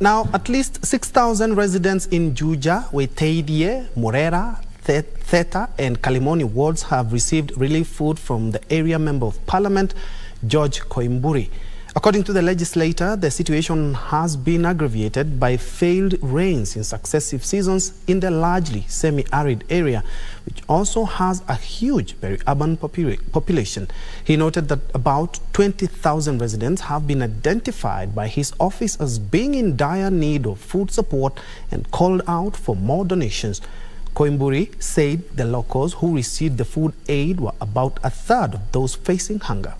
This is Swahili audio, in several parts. Now, at least 6,000 residents in Juja, Witeithie, Murera, Theta and Kalimoni wards have received relief food from the area Member of Parliament, George Koimburi. According to the legislator, the situation has been aggravated by failed rains in successive seasons in the largely semi-arid area, which also has a huge peri-urban population. He noted that about 20,000 residents have been identified by his office as being in dire need of food support and called out for more donations. Koimburi said the locals who received the food aid were about a third of those facing hunger.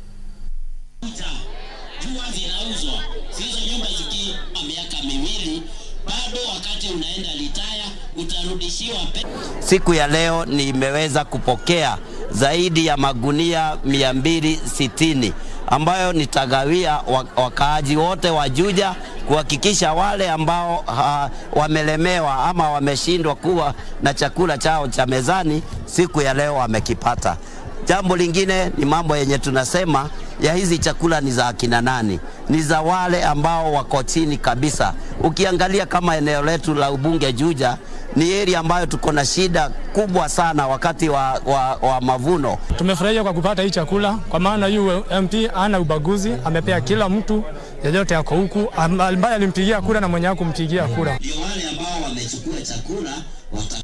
Siku ya leo nimeweza kupokea zaidi ya magunia 260 ambayo nitagawia wakaaji wote wa Juja kuhakikisha wale ambao wamelemewa ama wameshindwa kuwa na chakula chao cha mezani siku ya leo wamekipata. Jambo lingine ni mambo yenye tunasema ya hizi chakula ni za akina nani, ni za wale ambao wako chini kabisa. Ukiangalia kama eneo letu la ubunge Juja ni area ambayo tuko na shida kubwa sana wakati wa mavuno. Tumefurahia kwa kupata hii chakula kwa maana UMT ana ubaguzi, amepea kila mtu yeyote yako huku ambaye alimpigia kura na mwenye kumpigia kura. Wale ambao wamechukua chakula